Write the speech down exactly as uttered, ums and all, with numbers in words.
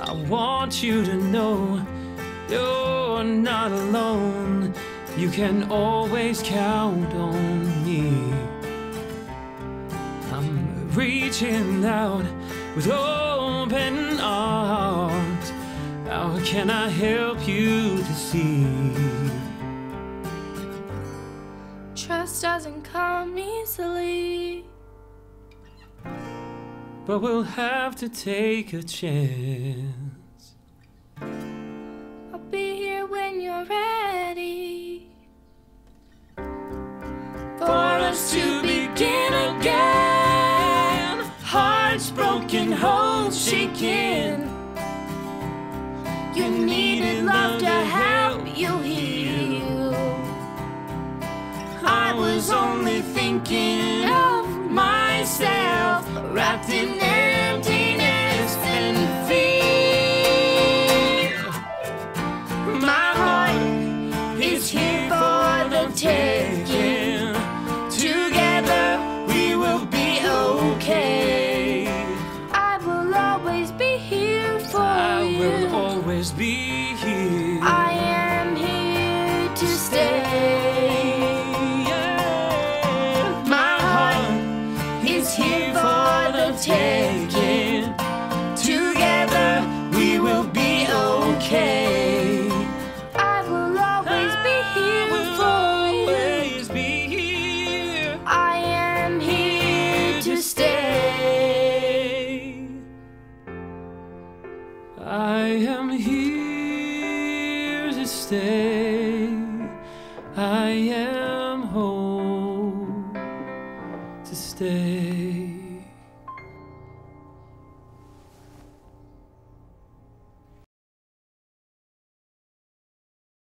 I want you to know you're not alone. You can always count on me. I'm reaching out with open arms. How can I help you to see? Trust doesn't come easily, but we'll have to take a chance. I'll be here when you're ready for us to begin again. Hearts broken, homes shaking. You needed love to help you heal. I was only thinking of myself, wrapped in emptiness and fear. My heart is here for the taking. Together we will be okay. I will always be here for I you. I will always be here. I am here to stay. Here for the taking. Together we will be okay. I will always I be here will for always you. Be here. I am here to stay. I am here to stay. I am home to stay.